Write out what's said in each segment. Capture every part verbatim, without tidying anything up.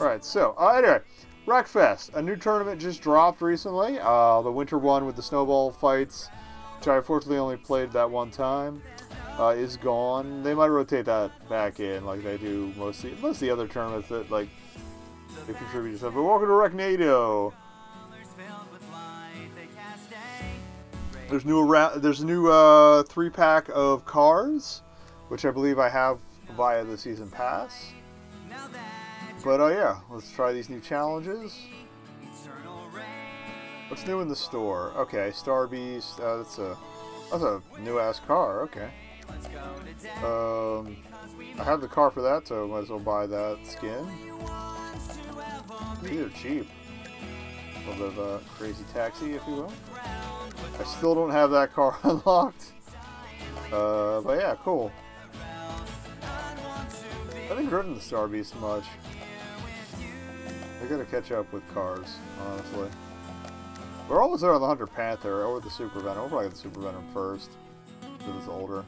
Alright, so, uh, anyway, Wreckfest, a new tournament just dropped recently, uh, the winter one with the snowball fights, which I unfortunately only played that one time, uh, is gone. They might rotate that back in like they do most of the, most of the other tournaments that, like, they contribute to stuff. But welcome to Wrecknado! There's new there's a new uh, three pack of cars, which I believe I have via the season pass. But oh uh, yeah, let's try these new challenges. What's new in the store? Okay, Star Beast. Uh, that's a that's a new ass car. Okay. Um, I have the car for that, so I might as well buy that skin. These are cheap. A little bit of a crazy taxi, if you will. I still don't have that car unlocked. Uh, but yeah, cool. I haven't driven the Star Beast much. I gotta catch up with cars, honestly. We're always there on the Hunter Panther or the Super Venom. We'll probably get the Super Venom first, because it's older.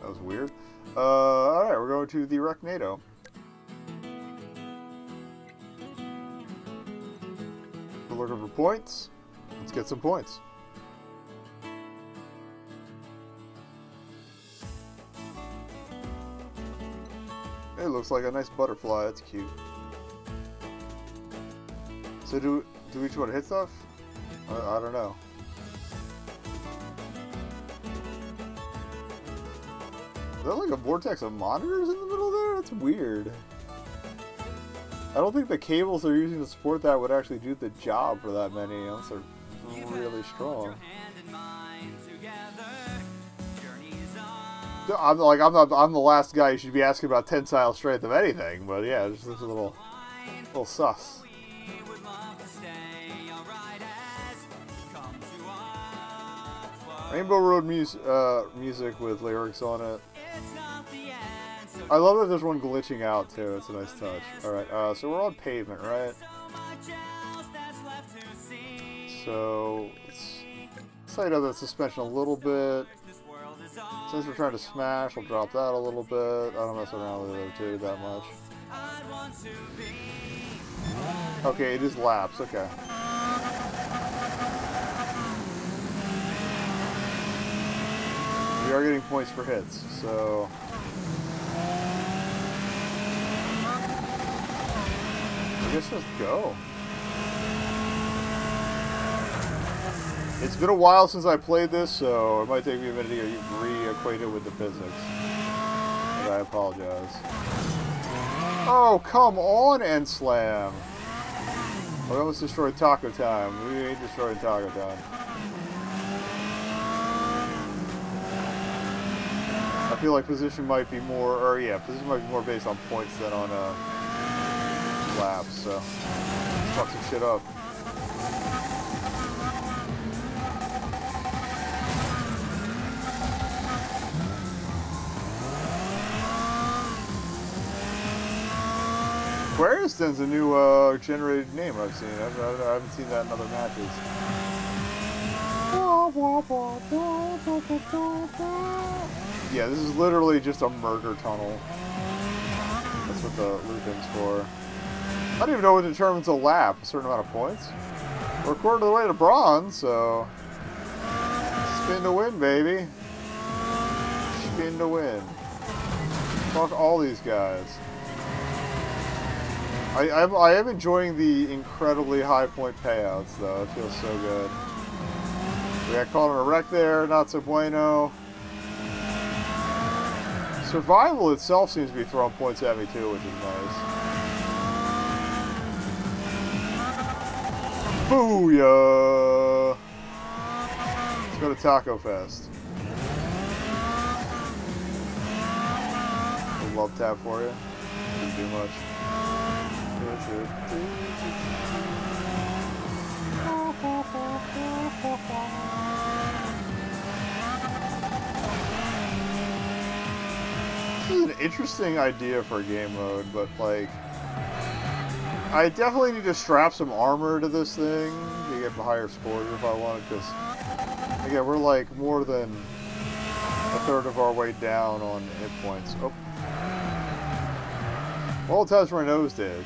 That was weird. Uh, alright, we're going to the Wrecknado. We're looking for points. Let's get some points. It looks like a nice butterfly. That's cute. So do do each one hit stuff? I, I don't know. Is that like a vortex of monitors in the middle there? That's weird. I don't think the cables they're using to support that would actually do the job for that many, unless they're really strong. I'm like I'm not I'm the last guy you should be asking about tensile strength of anything, but yeah, just this little little sus. Rainbow Road mus uh, music with lyrics on it. I love that there's one glitching out, too. It's a nice touch. Alright, uh, so we're on pavement, right? So, let's slide out that suspension a little bit. Since we're trying to smash, we'll drop that a little bit. I don't mess around with the other two that much. Okay, it is laps. Okay. We are getting points for hits, so... I guess just go. It's been a while since I played this, so it might take me a minute to get reacquainted with the physics. But I apologize. Oh, come on, End Slam! We almost destroyed Taco Time. We ain't destroying Taco Time. I feel like position might be more, or yeah, position might be more based on points than on uh. lap, so let's fuck some shit up. Aquarius then's a new uh, generated name I've seen. I've, I, I haven't seen that in other matches. Yeah, this is literally just a murder tunnel. That's what the looping's for. I don't even know what determines a lap, a certain amount of points. We're a quarter of the way to bronze, so... Spin to win, baby. Spin to win. Fuck all these guys. I, I'm, I am enjoying the incredibly high point payouts, though. It feels so good. We got caught in a wreck there, not so bueno. Survival itself seems to be throwing points at me, too, which is nice. Booyah! Let's go to Taco Fest. A love tap for you. Didn't do much. This is an interesting idea for game mode, but like... I definitely need to strap some armor to this thing to get higher scores if I want, because, again, we're like more than a third of our way down on hit points. Oh. All times for a nose dash.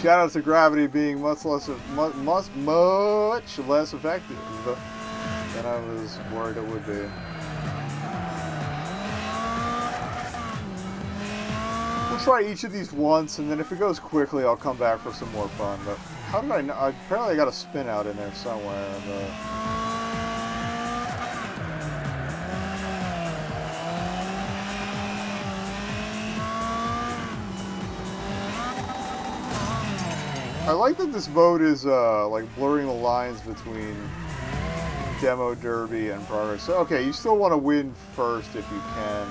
Shout out to gravity being much less, much, much, much less effective than I was worried it would be. We'll try each of these once, and then if it goes quickly, I'll come back for some more fun. But how did I know? Apparently I got a spin out in there somewhere. And, uh, I like that this mode is uh, like blurring the lines between Demo Derby and Progress. So, okay, you still want to win first if you can,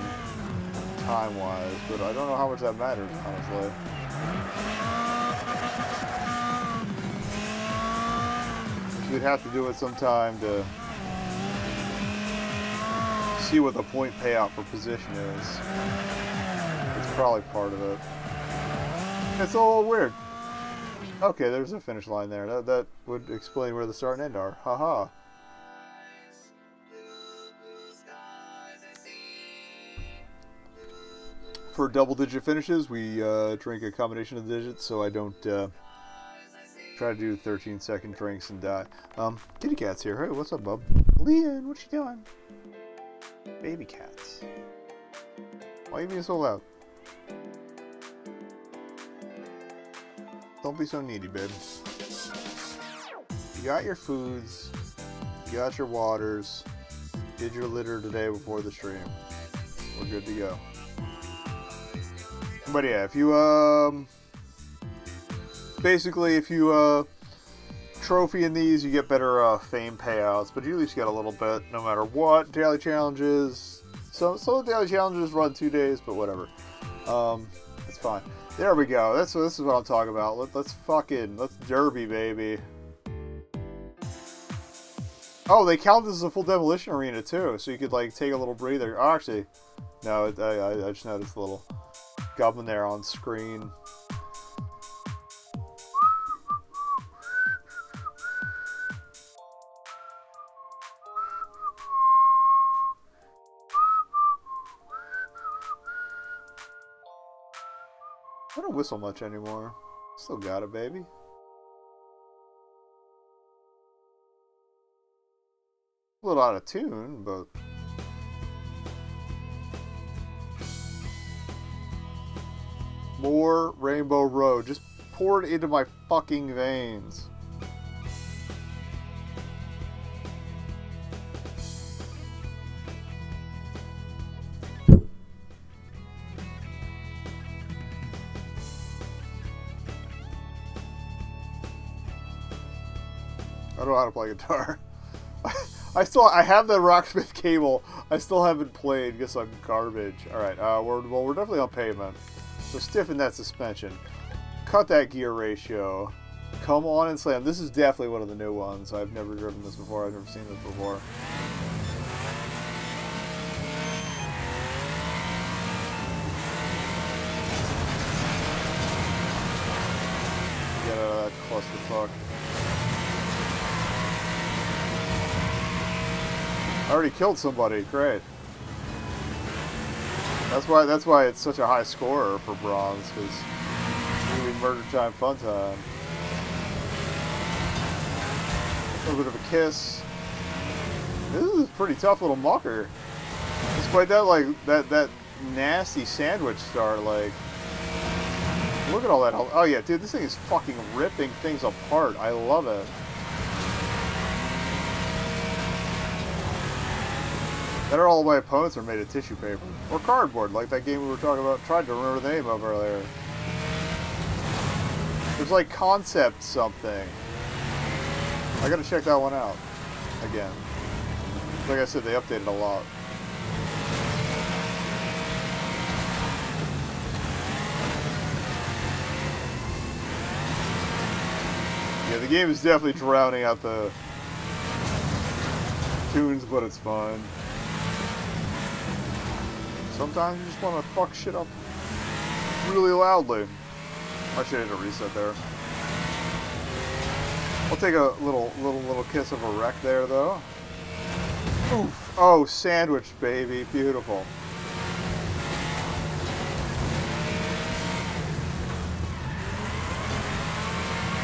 time-wise, but I don't know how much that matters, honestly. You'd have to do it sometime to see what the point payout for position is. It's probably part of it. It's a little weird. Okay, there's a finish line there. That, that would explain where the start and end are. Haha. -ha. For double-digit finishes, we uh, drink a combination of digits, so I don't uh, try to do thirteen-second drinks and die. Um, kitty cat's here. Hey, what's up, bub? Leon, what you doing? Baby cats. Why are you being so loud? Don't be so needy, babe. You got your foods, you got your waters, did your litter today before the stream. We're good to go. But yeah, if you, um, basically if you, uh, trophy in these, you get better, uh, fame payouts, but you at least get a little bit no matter what. Daily challenges, so, so the daily challenges run two days, but whatever. Um, it's fine. There we go. That's this is what I'm talking about. Let, let's fucking let's derby, baby. Oh, they count this as a full demolition arena too, so you could like take a little breather. Oh, actually, no, I, I, I just noticed a little goblin there on screen. I don't whistle much anymore. Still got it, baby. A little out of tune, but more Rainbow Road just poured into my fucking veins. I don't know how to play guitar. I still, I have the Rocksmith cable. I still haven't played because I'm garbage. All right, uh, we're, well, we're definitely on pavement. So stiffen that suspension. Cut that gear ratio. Come on and slam. This is definitely one of the new ones. I've never driven this before. I've never seen this before. Get out of that clusterfuck. I already killed somebody. Great. That's why. That's why it's such a high scorer for bronze, because it's gonna be murder time, fun time. A little bit of a kiss. This is a pretty tough little mucker. Despite that, like that that nasty sandwich start. Like, look at all that. Oh yeah, dude, this thing is fucking ripping things apart. I love it. Better all of my opponents are made of tissue paper. Or cardboard, like that game we were talking about, tried to remember the name of earlier. There's like concept something. I gotta check that one out again. Like I said, they updated a lot. Yeah, the game is definitely drowning out the tunes, but it's fun. Sometimes you just want to fuck shit up really loudly. I should hit a reset there. I'll take a little, little, little kiss of a wreck there, though. Oof. Oh, sandwich, baby. Beautiful.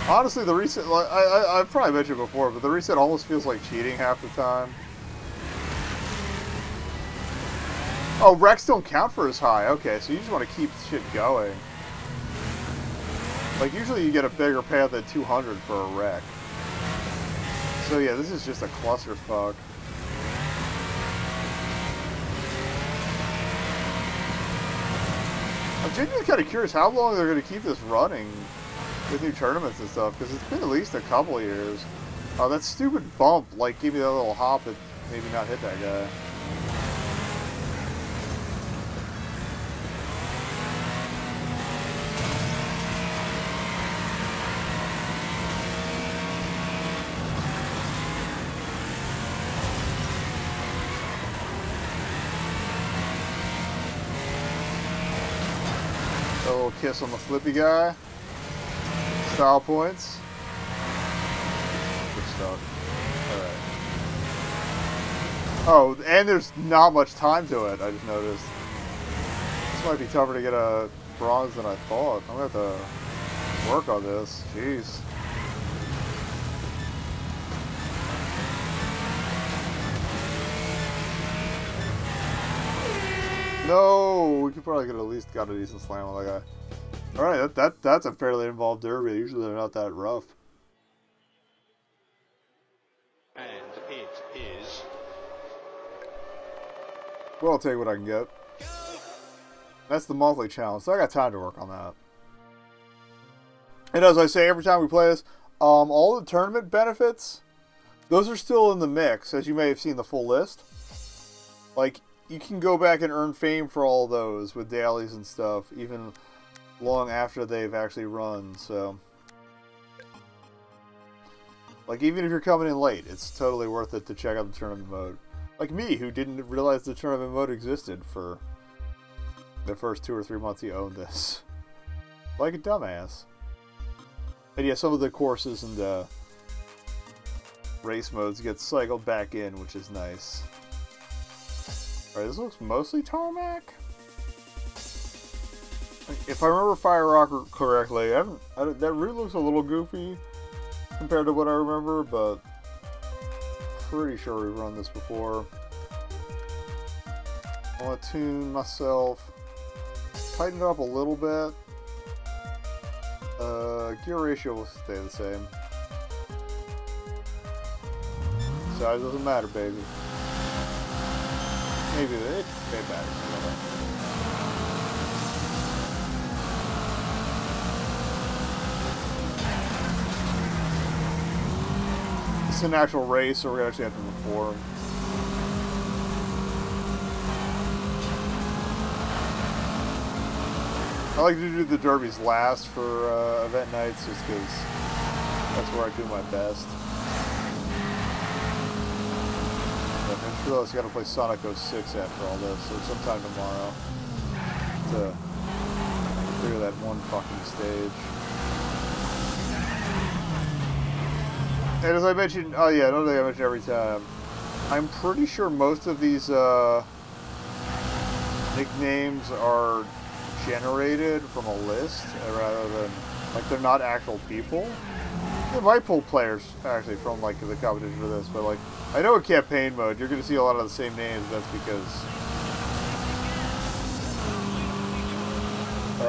Honestly, the reset, like, I, I, I've probably mentioned before, but the reset almost feels like cheating half the time. Oh, wrecks don't count for as high. Okay, so you just want to keep shit going. Like, usually you get a bigger payout than two hundred for a wreck. So yeah, this is just a clusterfuck. I'm genuinely kind of curious how long they're going to keep this running with new tournaments and stuff, because it's been at least a couple years. Oh, that stupid bump, like, gave me that little hop and maybe not hit that guy. A little kiss on the flippy guy. Style points. Good stuff. Alright. Oh, and there's not much time to it, I just noticed. This might be tougher to get a bronze than I thought. I'm going to have to work on this. Jeez. No! We could probably get at least got a decent slam on that guy. Alright, that, that that's a fairly involved derby. Usually they're not that rough. And it is. Well, I'll take what I can get. That's the monthly challenge, so I got time to work on that. And as I say, every time we play this, um, all the tournament benefits, those are still in the mix, as you may have seen the full list. Like, you can go back and earn fame for all those with dailies and stuff, even long after they've actually run, so. Like, even if you're coming in late, it's totally worth it to check out the tournament mode. Like me, who didn't realize the tournament mode existed for the first two or three months you owned this. Like a dumbass. And yeah, some of the courses and uh, race modes get cycled back in, which is nice. Alright, this looks mostly tarmac? If I remember Fire Rock correctly, I haven't, I that route looks a little goofy compared to what I remember, but pretty sure we've run this before. I want to tune myself, tighten it up a little bit. Uh, gear ratio will stay the same. Size doesn't matter, baby. Maybe it, they matter. It's an actual race, so we're gonna actually have to perform. I like to do the derbies last for uh, event nights, just because that's where I do my best. But I realize I gotta play Sonic oh six after all this, so sometime tomorrow to clear that one fucking stage. And as I mentioned, oh yeah, I don't think I mentioned every time. I'm pretty sure most of these uh, nicknames are generated from a list rather than, like, they're not actual people. They might pull players actually from, like, the competition for this, but, like, I know in campaign mode you're going to see a lot of the same names. That's because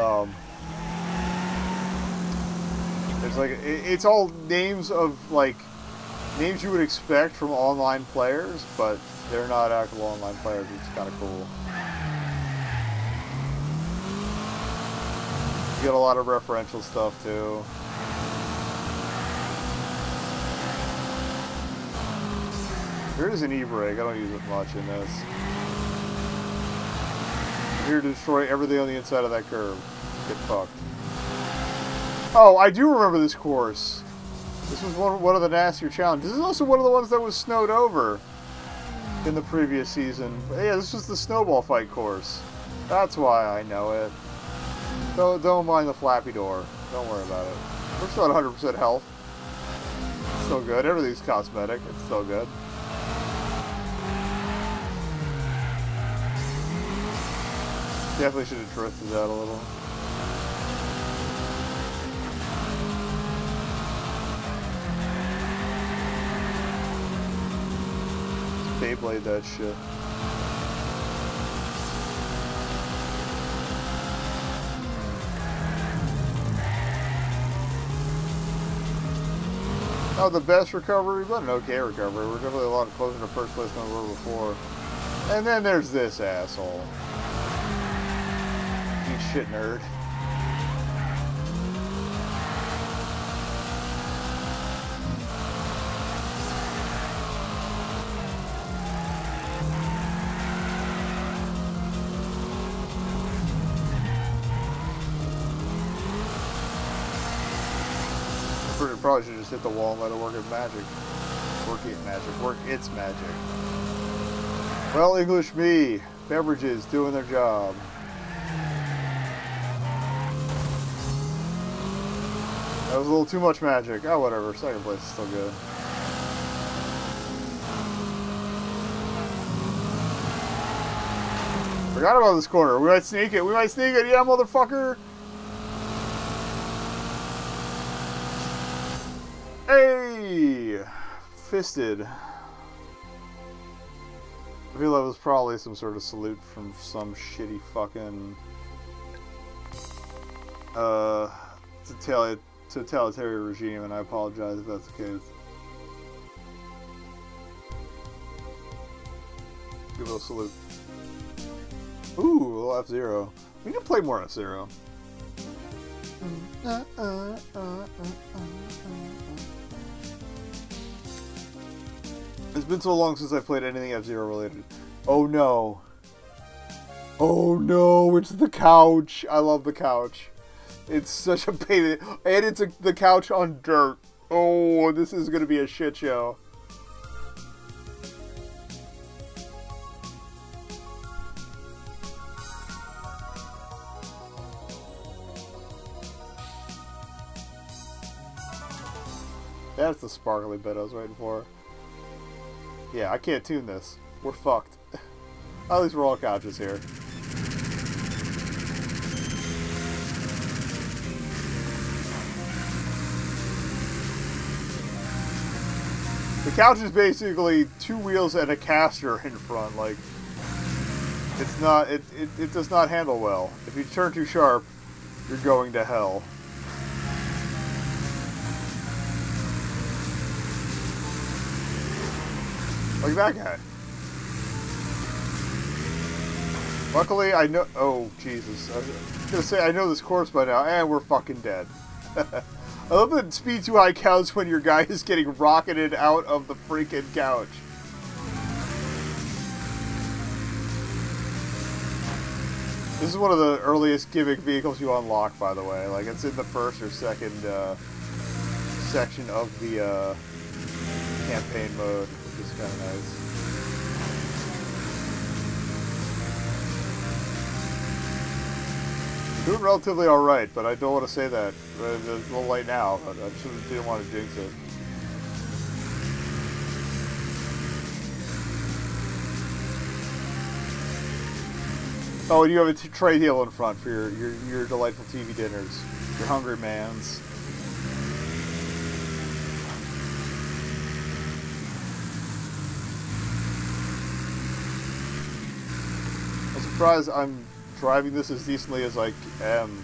um, it's like, it's all names of, like, names you would expect from online players, but they're not actual online players, which is kind of cool. You get a lot of referential stuff, too. Here is an e-brake. I don't use it much in this. I'm here to destroy everything on the inside of that curve. Get fucked. Oh, I do remember this course. This was one, one of the nastier challenges. This is also one of the ones that was snowed over in the previous season. But yeah, this was the snowball fight course. That's why I know it. Don't, don't mind the flappy door. Don't worry about it. We're still at one hundred percent health. It's still good. Everything's cosmetic. It's still good. Definitely should have drifted out a little. Beyblade that shit. Oh, the best recovery, but an okay recovery. We're definitely a lot closer to first place than we were before. And then there's this asshole. You shit nerd. Probably should just hit the wall and let it work its magic. Work it magic. Work its magic. Well, English me. Beverages doing their job. That was a little too much magic. Oh, whatever. Second place is still good. Forgot about this corner. We might sneak it. We might sneak it. Yeah, motherfucker. Hey! Fisted. I feel that was probably some sort of salute from some shitty fucking uh, totalitarian regime, and I apologize if that's the case. Give it a salute. Ooh, a little F-Zero. We can play more F-Zero. Uh, uh, uh, uh, uh, uh. It's been so long since I played anything F-Zero related. Oh no. Oh no, it's the couch. I love the couch. It's such a pain. In the... And it's a, the couch on dirt. Oh, this is going to be a shit show. That's the sparkly bit I was waiting for. Yeah, I can't tune this. We're fucked. At least we're all couches here. The couch is basically two wheels and a caster in front. Like, it's not. It it, it does not handle well. If you turn too sharp, you're going to hell. Like that guy. Luckily, I know. Oh, Jesus. I was gonna say, I know this course by now, and we're fucking dead. I love that speed too high counts when your guy is getting rocketed out of the freaking couch. This is one of the earliest gimmick vehicles you unlock, by the way. Like, it's in the first or second uh, section of the uh, campaign mode. It's kind of nice. Doing relatively alright, but I don't want to say that. It's a little late now, but I just didn't want to jinx it. Oh, and you have a tray deal in front for your, your, your delightful T V dinners. Your hungry man's. Surprised I'm driving this as decently as I am.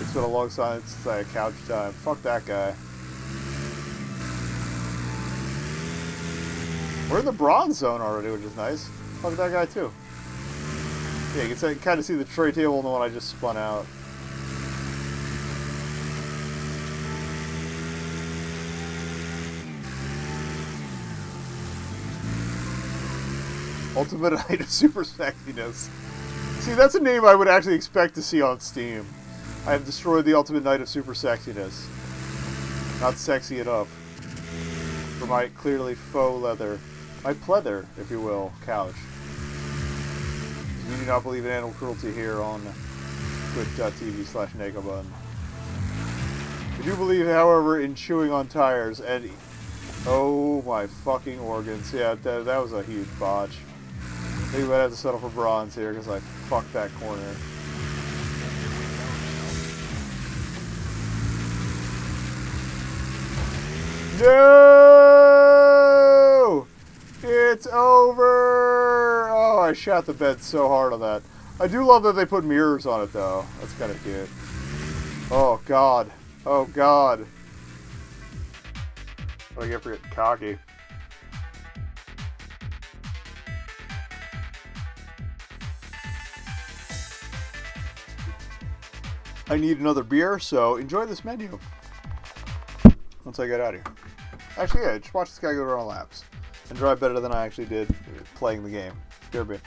It's been a long time since I had couch time. Fuck that guy. We're in the bronze zone already, which is nice. Fuck that guy too. Yeah, you can kind of see the tray table and the one I just spun out. Ultimate Height of Super Sexiness. See, that's a name I would actually expect to see on Steam. I have destroyed the Ultimate Night of Super Sexiness. Not sexy enough. For my clearly faux leather. My pleather, if you will, couch. We do not believe in animal cruelty here on twitch.tv slash nekobun. We do believe, however, in chewing on tires and... Oh my fucking organs. Yeah, that, that was a huge botch. Maybe I'd have to settle for bronze here because I fucked that corner. No! It's over! Oh, I shot the bed so hard on that. I do love that they put mirrors on it, though. That's kind of cute. Oh, God. Oh, God. What do I get for getting cocky? I need another beer, so enjoy this menu. Once I get out of here. Actually, yeah, just watch this guy go around laps. And drive better than I actually did playing the game. Beer beer.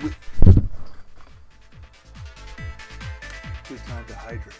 Good time to hydrate.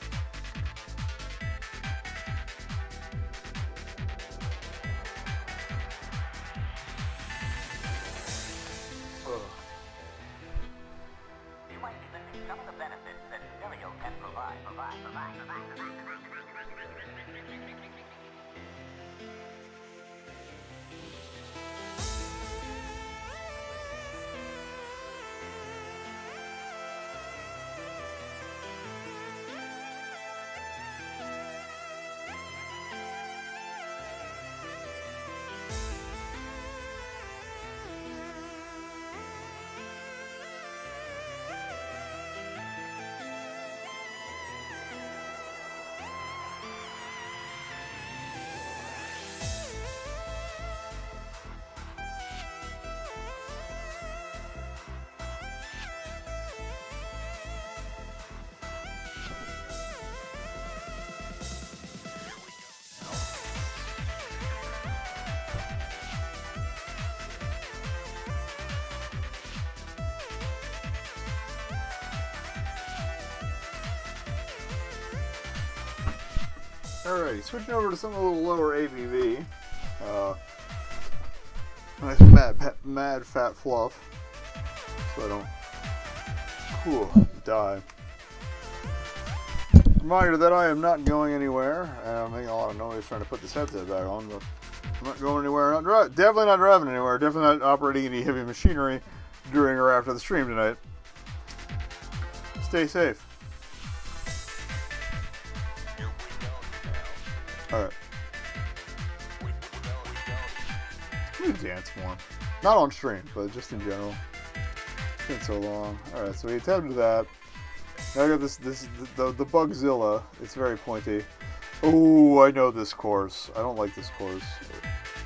Alrighty, switching over to something a little lower A B V. Uh, nice mad, mad fat fluff, so I don't whew, die. Reminder that I am not going anywhere. Uh, I'm making a lot of noise trying to put this headset back on, but I'm not going anywhere. Not dri definitely not driving anywhere. Definitely not operating any heavy machinery during or after the stream tonight. Stay safe. Alright. I'm gonna dance more. Not on stream, but just in general. It's been so long. Alright, so we attempted that. Now I got this, this, the, the Bugzilla. It's very pointy. Oh, I know this course. I don't like this course.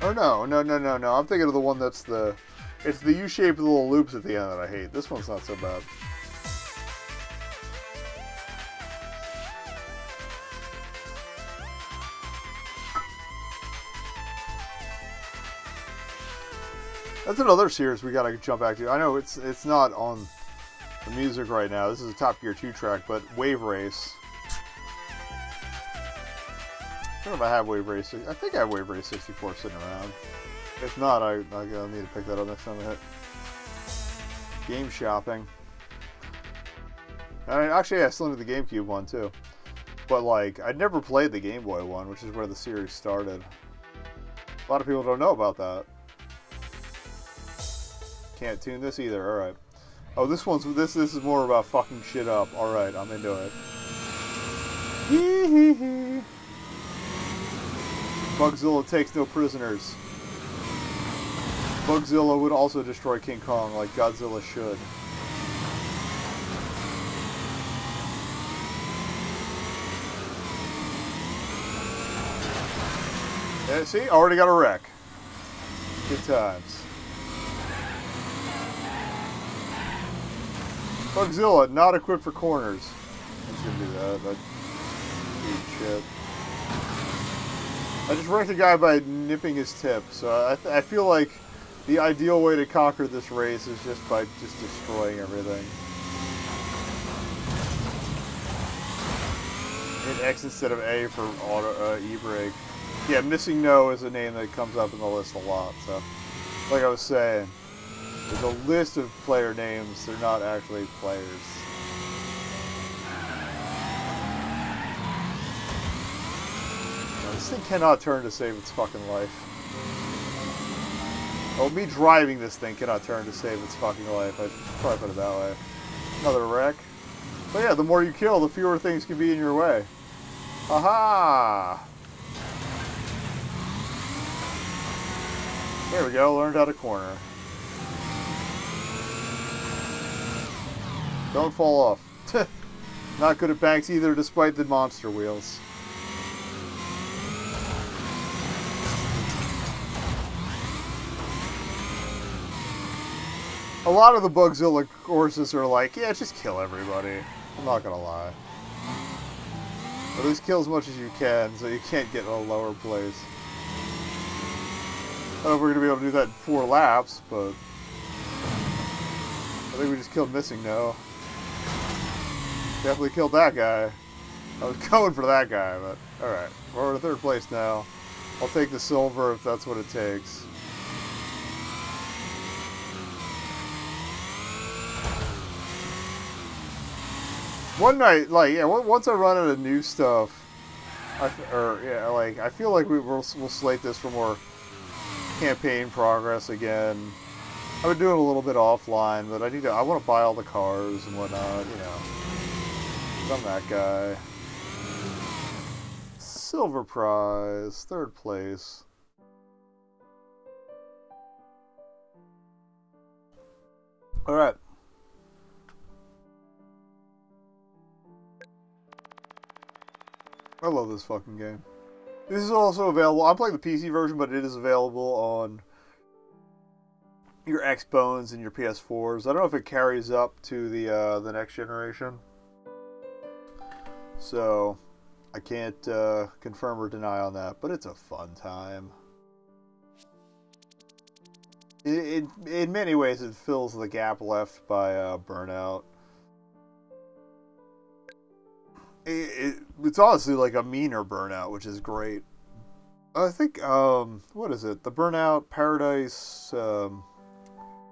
Oh no, no, no, no, no. I'm thinking of the one that's the, it's the U-shaped little loops at the end that I hate. This one's not so bad. That's another series we gotta jump back to. I know it's it's not on the music right now. This is a Top Gear two track, but Wave Race. I don't know if I have Wave Race. I think I have Wave Race sixty-four sitting around. If not, I, I I'll need to pick that up next time I hit game shopping. I mean, actually, yeah, I still need the GameCube one too, but like I'd never played the Game Boy one, which is where the series started. A lot of people don't know about that. Can't tune this either. All right. Oh, this one's this. This is more about fucking shit up. All right, I'm into it. Hee hee hee. Bugzilla takes no prisoners. Bugzilla would also destroy King Kong like Godzilla should. Yeah, see, already got a wreck. Good times. Bugzilla, not equipped for corners. I'm just gonna do that, but shit. I just wrecked a guy by nipping his tip, so I, th I feel like the ideal way to conquer this race is just by just destroying everything. Hit X instead of A for auto uh, e-brake. Yeah, Missingno is a name that comes up in the list a lot, so like I was saying. There's a list of player names, they're not actually players. Now, this thing cannot turn to save its fucking life. Oh, me driving this thing cannot turn to save its fucking life. I'd probably put it that way. Another wreck. But yeah, the more you kill, the fewer things can be in your way. Aha! There we go, learned how to corner. Don't fall off. Not good at banks either, despite the monster wheels. A lot of the Bugzilla courses are like, yeah, just kill everybody. I'm not gonna lie. At least kill as much as you can, so you can't get in a lower place. I don't know if we're gonna be able to do that in four laps, but I think we just killed Missingno. Definitely killed that guy. I was going for that guy, but alright. We're in third place now. I'll take the silver if that's what it takes. One night, like, yeah, once I run out of new stuff, I, or, yeah, like, I feel like we, we'll, we'll slate this for more campaign progress again. I've been doing a little bit offline, but I need to, I want to buy all the cars and whatnot, you know. I'm that guy. Silver prize, third place. Alright. I love this fucking game. This is also available. I'm playing the P C version, but it is available on your Xbones and your P S fours. I don't know if it carries up to the uh, the next generation, so I can't uh, confirm or deny on that. But it's a fun time. It, it in many ways it fills the gap left by uh, Burnout. It, it, it's honestly like a meaner Burnout, which is great. I think, um, what is it? The Burnout Paradise um,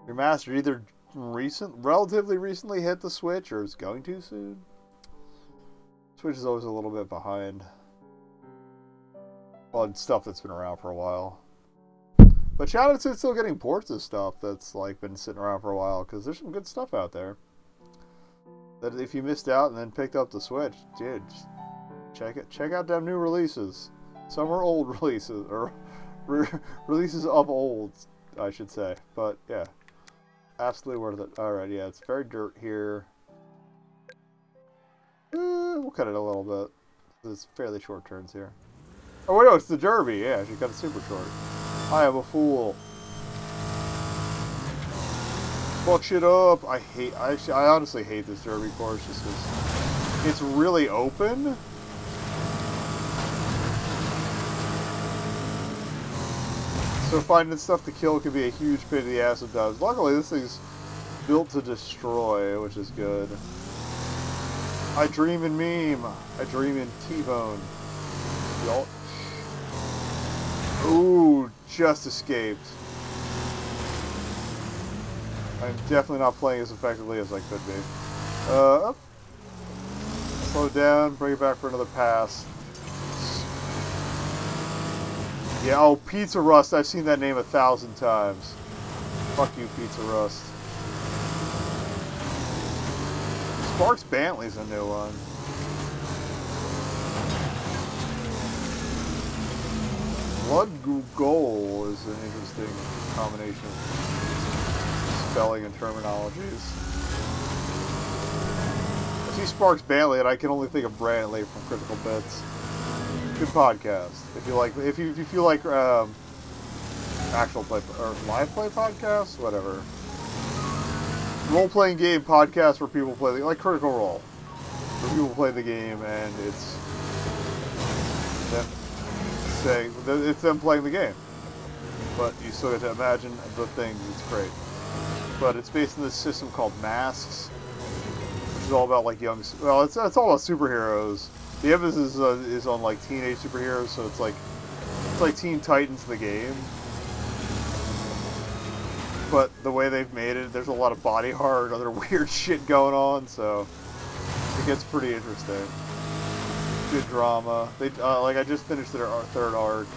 Remastered either recent, relatively recently hit the Switch, or is going to soon. Switch is always a little bit behind on stuff that's been around for a while. But shout out to still getting ports of stuff that's like been sitting around for a while, because there's some good stuff out there. That if you missed out and then picked up the Switch, dude, just check it. Check out them new releases. Some are old releases, or re releases of old, I should say. But yeah, absolutely worth it. All right, yeah, it's very dirt here. Eh, we'll cut it a little bit. There's fairly short turns here. Oh wait, no, it's the Derby. Yeah, she cut it super short. I am a fool. Fuck shit up. I hate, I, I honestly hate this derby course just because it's really open. So finding stuff to kill can be a huge pain in the ass at times. Luckily this thing's built to destroy, which is good. I dream in meme. I dream in T-Bone. Y'all. Ooh, just escaped. I'm definitely not playing as effectively as I could be. Uh, up. Slow down, bring it back for another pass. Yeah, oh, Pizza Rust, I've seen that name a thousand times. Fuck you, Pizza Rust. Sparks Bantley's a new one. Blood Goal is an interesting combination. Spelling and terminologies. I see Sparks Bantley, and I can only think of Brantley from Critical Bits. Good podcast. If you like, if you if you feel like um, actual play or live play podcasts, whatever. Role playing game podcasts where people play the, like Critical Role, where people play the game and it's them saying it's them playing the game, but you still get to imagine the things. It's great. But it's based on this system called Masks, which is all about like young. Well, it's it's all about superheroes. The emphasis is, uh, is on like teenage superheroes, so it's like it's like Teen Titans the game. But the way they've made it, there's a lot of body horror and other weird shit going on, so it gets pretty interesting. Good drama. They uh, like I just finished their third arc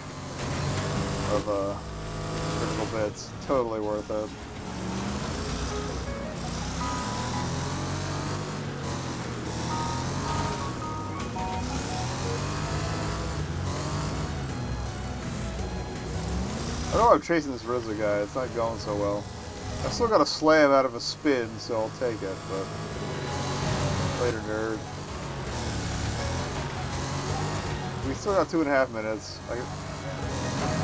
of uh, Critical but it's totally worth it. I don't know why I'm chasing this Rizzo guy, it's not going so well. I still got a slam out of a spin, so I'll take it, but... Later, nerd. We still got two and a half minutes. I...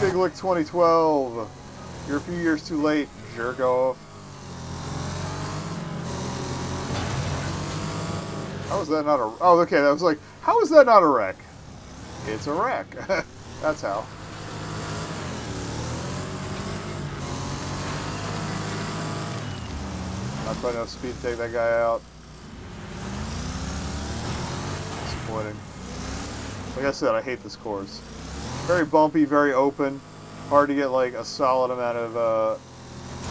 Big Lick twenty twelve! You're a few years too late, jerk off. How is that not a... Oh, okay, that was like, how is that not a wreck? It's a wreck. That's how. Not quite enough speed to take that guy out. Disappointing. Like I said, I hate this course. Very bumpy, very open. Hard to get like a solid amount of uh,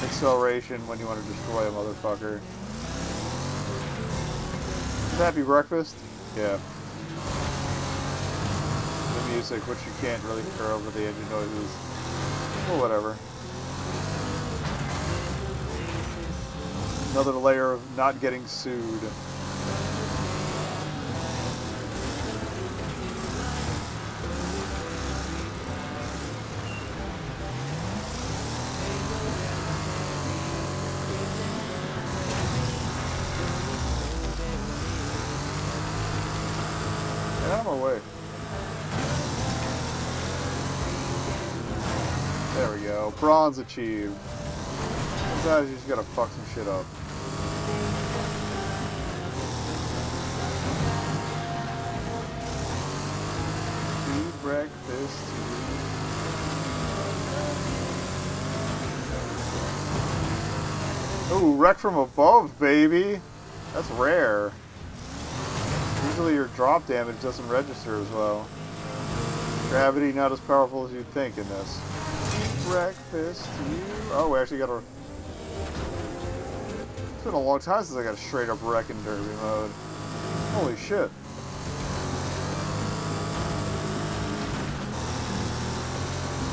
acceleration when you want to destroy a motherfucker. Happy breakfast? Yeah. The music, which you can't really hear over the engine noises. Well, whatever. Another layer of not getting sued. Get out of my way. There we go. Bronze achieved. Sometimes you just gotta fuck some shit up. Breakfast. Oh, wreck from above, baby. That's rare. Usually your drop damage doesn't register as well. Gravity not as powerful as you'd think in this. Breakfast. You. Oh, we actually got a... It's been a long time since I got a straight up wreck in derby mode. Holy shit.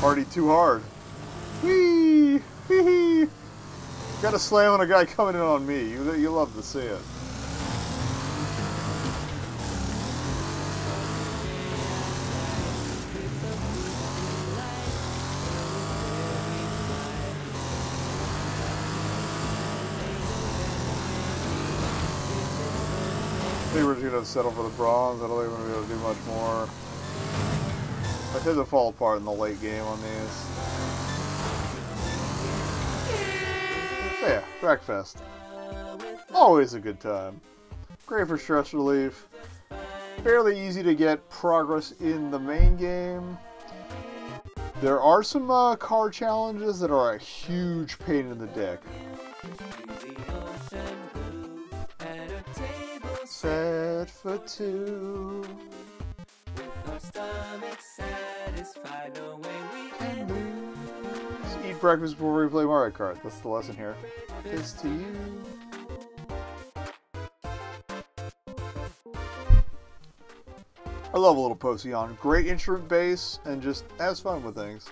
Party too hard. Whee! Whee! Got a slam on a guy coming in on me. You, you love to see it. I think we're just gonna settle for the bronze. I don't think we're gonna be able to do much more. I tend to fall apart in the late game on these. So yeah, Wreckfest. Always a good time. Great for stress relief. Fairly easy to get progress in the main game. There are some uh, car challenges that are a huge pain in the dick. Set for two. Stomach satisfied, no way we can lose. So eat breakfast before we play Mario Kart. That's the lesson here. It's to you. I love a little Poseidon. Great instrument bass and just has fun with things.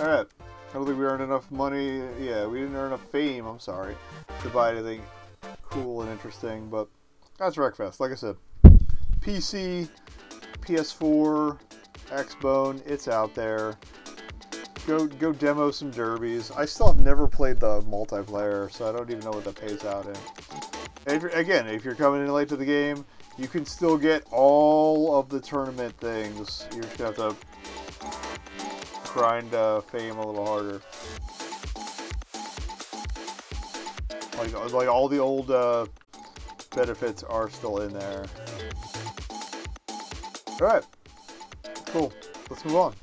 Alright. I don't think we earned enough money. Yeah, we didn't earn enough fame, I'm sorry, to buy anything cool and interesting, but that's Wreckfest. Like I said, P C, P S four, Xbone, it's out there. Go go demo some derbies. I still have never played the multiplayer, so I don't even know what that pays out in. If you're, again, if you're coming in late to the game, you can still get all of the tournament things. You're just gonna have to grind uh, fame a little harder. Like, like all the old uh, benefits are still in there. Alright, cool. Let's move on.